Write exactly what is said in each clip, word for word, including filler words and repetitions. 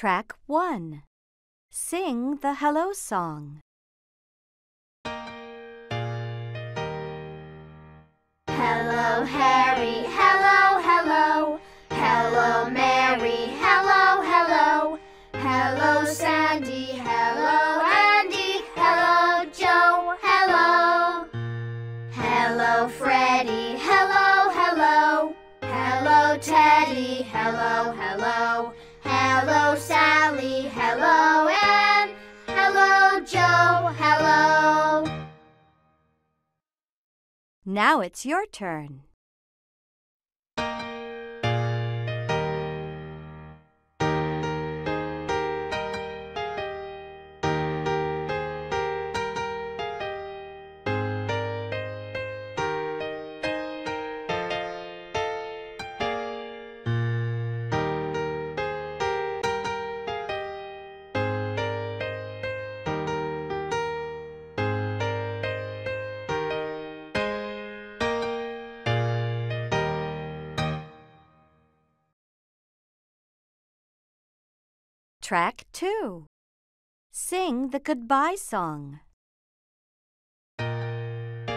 Track one. Sing the Hello Song. Hello, Harry, hello, hello. Hello, Mary, hello, hello. Hello, Sandy, hello, Andy. Hello, Joe, hello. Hello, Freddy, hello, hello. Hello, Teddy, hello, hello. Hello, Sally, hello, Ann. Hello, Joe, hello. Now it's your turn. Track two. Sing the Goodbye Song. Bye-bye,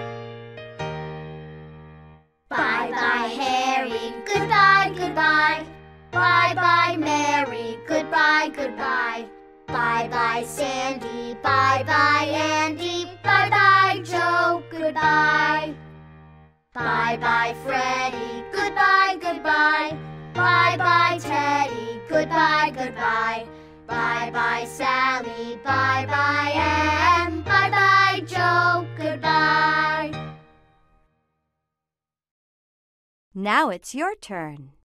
Harry. Goodbye, goodbye. Bye-bye, Mary. Goodbye, goodbye. Bye-bye, Sandy. Bye-bye, Andy. Bye-bye, Joe. Goodbye. Bye-bye, Freddy. Goodbye, goodbye. Bye-bye, Teddy. Goodbye, goodbye. Bye-bye, Sally. Bye-bye, Ann. Bye-bye, Joe. Goodbye. Now it's your turn.